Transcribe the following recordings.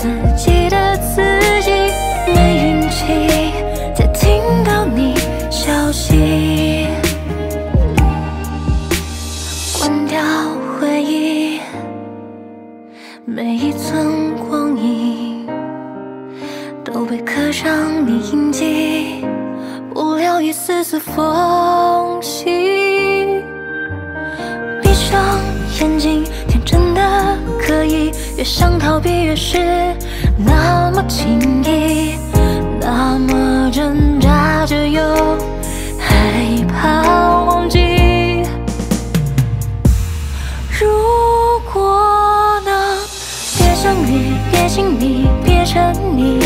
自己的自己，没运气再听到你消息。关掉回忆，每一寸光阴都被刻上你印记，不留一丝丝缝隙。闭上眼睛，天真的可以。 越想逃避，越是那么轻易，那么挣扎着又害怕忘记。如果能别想你，别信你，别沉溺，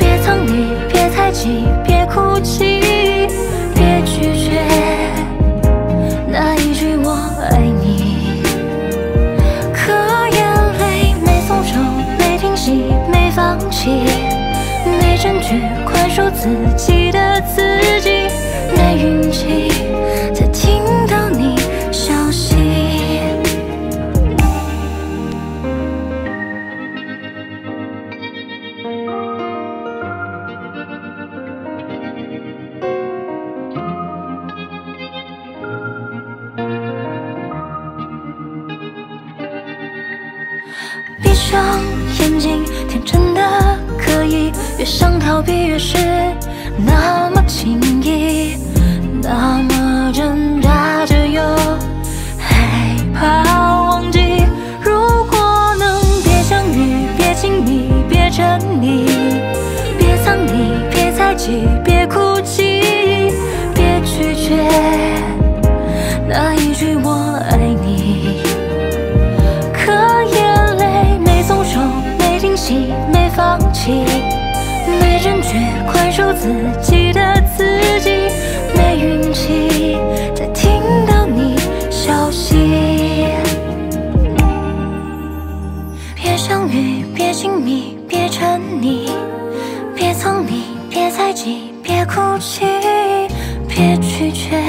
别藏你，别猜忌，别哭泣，别拒绝那一句我爱你。 没放弃，没证据，宽恕自己的自己，没运气，才听到你消息。闭上。 眼睛，天真的可以，越想逃避越是那么轻易，那么挣扎着又害怕忘记。如果能别想你，别亲密，别沉溺，别藏你，别猜忌，别哭泣，别拒绝那一句我爱你。 没放弃，没正确，宽恕自己的自己，没运气，才听到你消息。别相遇，别亲密，别沉溺，别藏你，别猜忌，别哭泣，别拒绝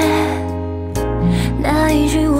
那一句。